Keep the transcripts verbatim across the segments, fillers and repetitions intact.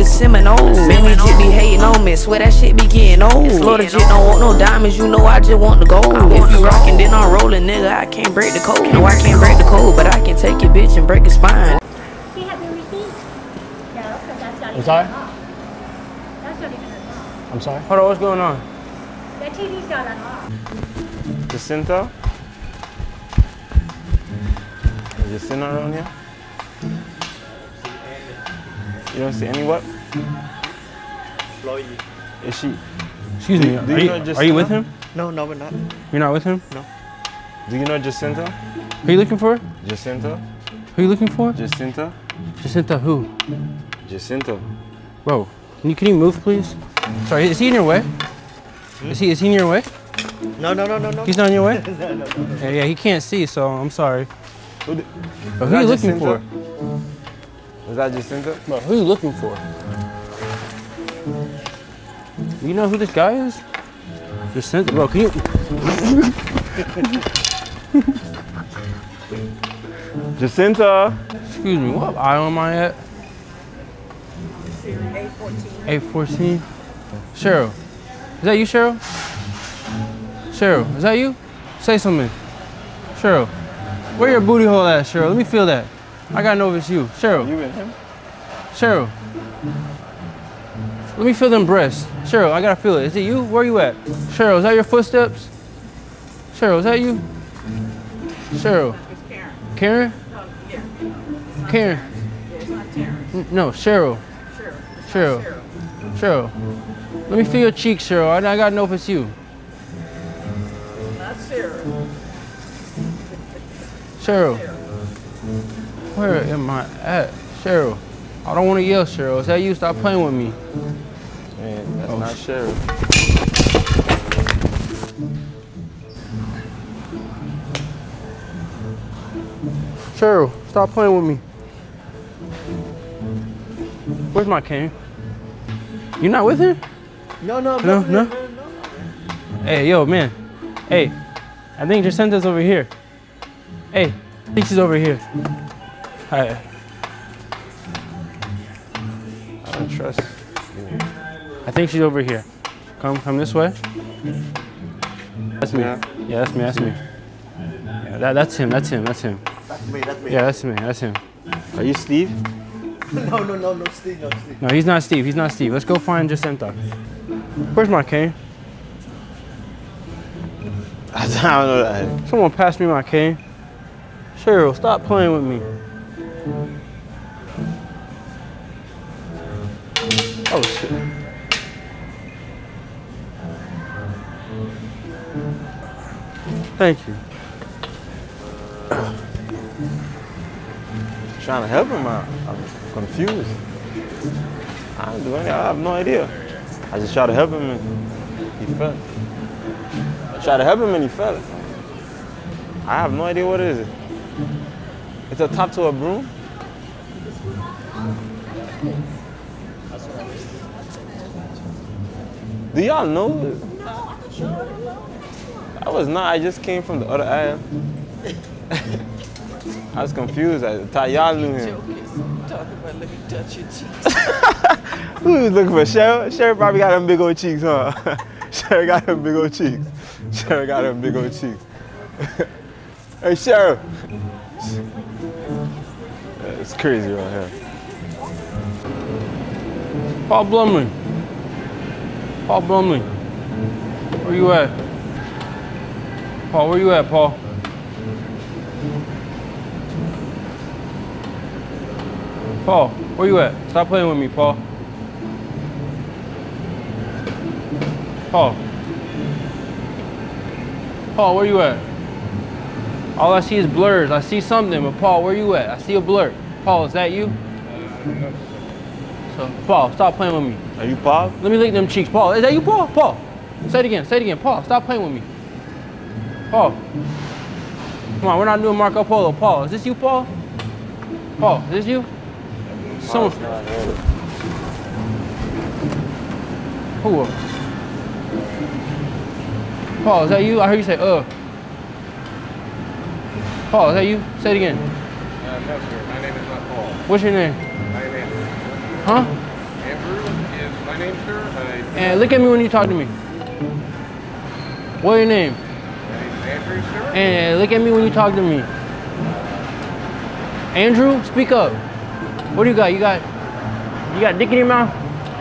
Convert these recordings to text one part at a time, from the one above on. the Seminoles. Man, we just be hating on me, swear that shit be getting old. Florida shit don't want no diamonds, you know I just want the gold. If you rockin', then I'm rollin', nigga, I can't break the code. No, I can't break the code, but I can take your bitch and break your spine. Do you have your receipt? No, because that's not even her mom. That's not even her mom. I'm sorry? Hold on, what's going on? That T V's not on mom. Jacinta? Is Jacinta around here? You don't see any what? Employee. Is she? Excuse do, me, do are, you know you, are you with him? No, no, we're not. You're not with him? No. Do you know Jacinta? Who are you looking for? Jacinta. Who are you looking for? Jacinta. Jacinta who? Jacinta. Bro, can you, can you move, please? Sorry, is he in your way? Hmm? Is he is he in your way? No, no, no, no, no. He's not in your way? no, no, no, no. Yeah, yeah, he can't see, so I'm sorry. Who, do, who are you looking Jacinta? for? Is that Jacinta? Bro, who are you looking for? You know who this guy is? Jacinta, bro, can you? Jacinta! Excuse me, what aisle am I at? eight fourteen. eight fourteen? Cheryl, is that you, Cheryl? Cheryl, is that you? Say something. Cheryl, where your booty hole at, Cheryl? Let me feel that. I gotta know if it's you. Cheryl. You and him? Cheryl. Let me feel them breasts. Cheryl, I gotta feel it. Is it you? Where you at? Cheryl, is that your footsteps? Cheryl, is that you? Cheryl. It's Karen. Karen? No, yeah. It's Karen. Yeah, it's not Terrence. No, Cheryl. Cheryl. Cheryl. Cheryl. Cheryl. Let me feel your cheek, Cheryl. I, I gotta know if it's you. It's not Cheryl. Cheryl. Cheryl. Where am I at? Cheryl. I don't want to yell, Cheryl. Is that you? Stop playing with me. Man, that's oh, not Cheryl. Cheryl, stop playing with me. Where's my cane? You not with her? No, no, no, no, no. Hey, yo, man. Hey, I think Jacinta's over here. Hey, I think she's over here. Hi. I don't trust you. I think she's over here. Come, come this way. That's me. Yeah, yeah that's me, that's me. Yeah, that, that's him, that's him, that's him. That's me, that's me. Yeah, that's me, that's him. Are you Steve? No, no, no, no, Steve, no, Steve. No, he's not Steve, he's not Steve. Let's go find Jacinta. Where's my cane? I don't know that. Someone passed me my cane. Cheryl, stop playing with me. Oh shit. Thank you. Just trying to help him out. I'm confused. I don't do anything. I have no idea. I just try to help him and he fell. I try to help him and he fell. I have no idea what it is. It's a top to a broom? Do y'all know? No, I was not. I just came from the other aisle. I was confused. I thought y'all knew him. Talking about let me touch your cheeks. Who was looking for Cheryl? Cheryl probably got them big old cheeks, huh? Cheryl got them big old cheeks. Cheryl got them big old cheeks. Hey, Cheryl. It's crazy right here. Paul Blumley. Paul Blumley. Where you at? Paul, where you at, Paul? Paul, where you at? Stop playing with me, Paul. Paul. Paul, where you at? All I see is blurs. I see something, but Paul, where you at? I see a blur. Paul, is that you? So, Paul, stop playing with me. Are you Paul? Let me lick them cheeks. Paul, is that you, Paul? Paul, say it again, say it again. Paul, stop playing with me. Paul, come on, we're not doing Marco Polo. Paul, is this you, Paul? Paul, is this you? Someone. Who else? Paul, is that you? I heard you say, uh. Paul, is that you? Say it again. Uh, no, sir. My name is not Paul. What's your name? My name is... Huh? My name, sir? And look at me when you talk to me. What's your name? Andrew, sir. And look at me when you talk to me. Andrew, speak up. What do you got? You got you got dick in your mouth?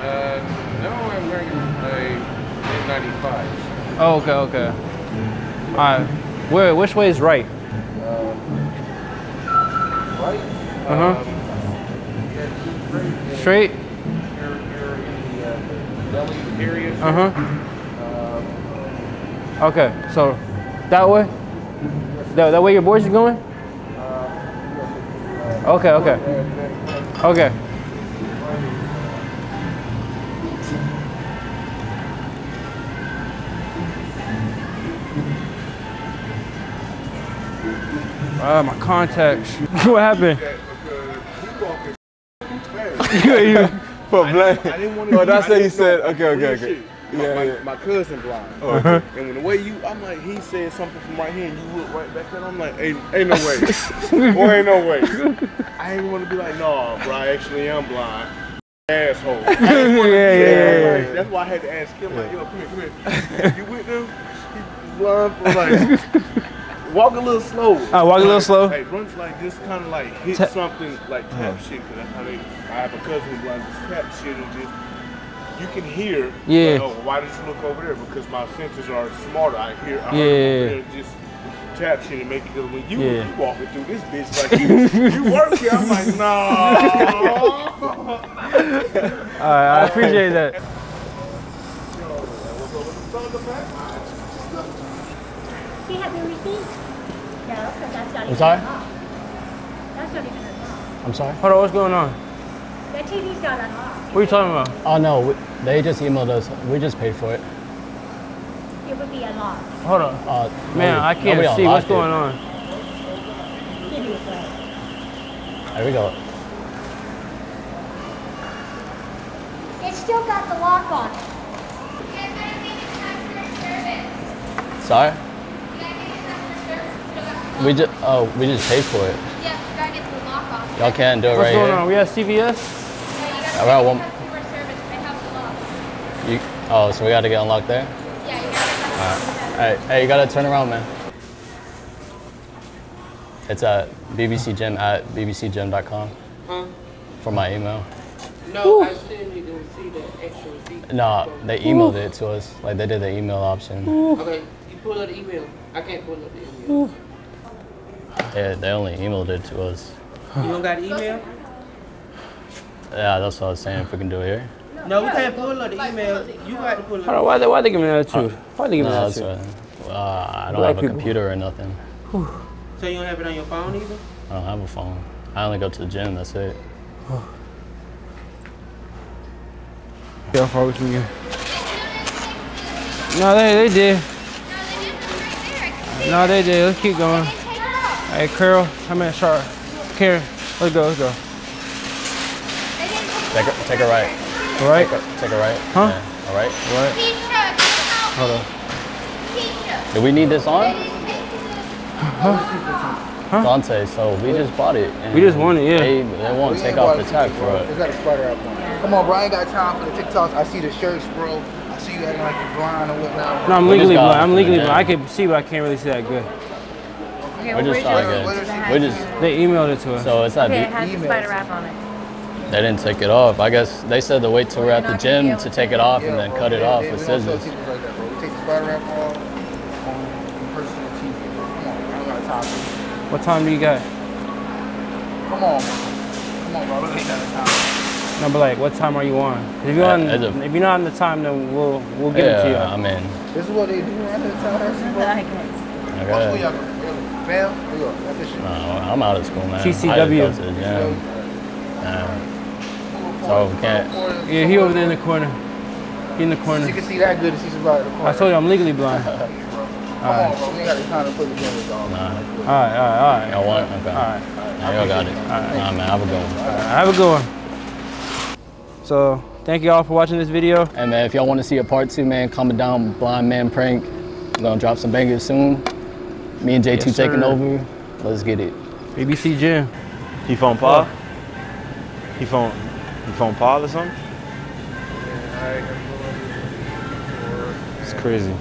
Uh, no, I'm wearing a N ninety-five. Oh, okay, okay. All right. Where? Which way is right? Uh, right. Uh huh. Um, yeah, straight. Straight. You're, you're in the uh, belly area. Uh huh. Um, okay, so that way. Yes, that that way your boys are going. Okay, okay. Okay. Ah, uh, my contacts. What happened? I didn't want to. Oh, that's what he said. Okay, okay, okay. Yeah, my, yeah. my cousin blind. Oh, okay. And when the way you, I'm like, he said something from right here, and you look right back there. I'm like, ain't, ain't no way, boy, ain't no way. I ain't want to be like, nah, bro, actually I'm blind, asshole. Yeah, yeah, yeah, yeah. Like, that's why I had to ask him, like, yo, come here, come here. You with him? He's blind for like, walk a little slow. I walk like, a little slow. Like runs like this, kind of like hit Ta something, like tap oh. shit. Cause that's how they. I have a cousin who's blind, just tap shit and just. You can hear, yeah. Like, oh, why did you look over there? Because my senses are smarter. I hear, I yeah. heard over there just tap shit and make it good. When you, yeah. you walking through this bitch like you, you work here, I'm like, no. All right, I appreciate that. Do you have your receipt? No, because that's not even. I'm sorry? That's not even enough. I'm sorry? Hold on, what's going on? The T V's not on. What are you talking about? Oh no, we, they just emailed us. We just paid for it. It would be unlocked. Hold on. Uh, Man, no, I can't see what's it. going on. There we go. It's still got the lock on it. You guys gotta make it customer service. Sorry? You gotta make it customer service. We just, oh, we just paid for it. Yeah, you gotta get the lock on. Y'all can't do it what's right here. What's going on? We have C V S? All right, one. You, oh, so we got to get unlocked there? Yeah, you got to. All right. All right. Hey, you got to turn around, man. It's at B B C G Y M at B B C G Y M dot com huh? for my email. No, Ooh. I still need to see the extra receipt. No, they emailed Ooh. it to us. Like, they did the email option. Ooh. Okay, you pull up the email. I can't pull up the email. Ooh. Yeah, they only emailed it to us. You don't got email? Yeah, that's what I was saying. If we can do it here. No, no we yeah, can't pull up the like, email. You got to pull up. Why are they, why they giving that to you? Why are they giving no, that to you? Right. Uh, I don't Black have a people. computer or nothing. Whew. So you don't have it on your phone either? I don't have a phone. I only go to the gym. That's it. How far we can get? No, they they did. No, they did. Let's keep going. All right, Carol. I'm at Char. Karen, let's go. Let's go. Take a, take a right. All right? Take a, take a right. Huh? Yeah. All right? All right. Hold on. Do we need this on? Huh? Huh? Dante, so we just bought it. And we just want it, yeah. They, they won't we take off the tag for it. It's got a sputter up on it. Come on, bro. I ain't got time for the TikToks. I see the shirts, bro. I see you acting like you're blind or whatnot. No, I'm we legally blind. I'm legally blind. I can see, but I can't really see that good. Okay, well, we just saw it. We just, they emailed it to us. So it's not okay, it has the spider wrap on it. They didn't take it off. I guess they said to wait till we're at the gym to take it off and then cut it off with scissors. We take the spider wrap off on personal T V. Come on, I don't got time. What time do you got? Come on, come on, bro. We ain't got time. No, but like, what time are you on? If you're on, if you're not on the time, then we'll we'll give it to you. Yeah, I mean. This is what they do at the time. I guess. No, I'm out of school, man. T C W. Yeah. So we can't. Yeah, he over there in the corner. He in the corner. You can see that good to see somebody in the corner. I told you I'm legally blind. All right. All right, all right, all right. I want it. Okay. All right. I y'all got it. All right. Nah, man, have a good one. All right, have a good one. So, thank y'all for watching this video. Hey, man, if y'all want to see a part two, man, comment down, blind man prank. We're going to drop some bangers soon. Me and J two yes, taking over. Let's get it. B B C G Y M. He phone Paul? He phone. Phone Paul or something? Yeah, It's crazy.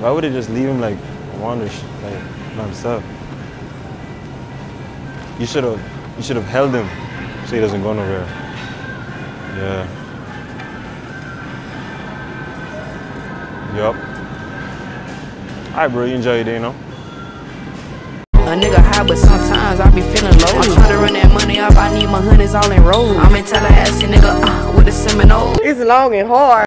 Why would they just leave him like wander like by himself? You should have you should have held him so he doesn't go nowhere. Yeah. Yup. Alright, bro, you enjoy your day, you know? A nigga high, but sometimes I be feeling low. I'm trying to run that money up, I need my hoodies all enrolled. I'm in Tallahassee, nigga, uh, with the Seminole. It's long and hard.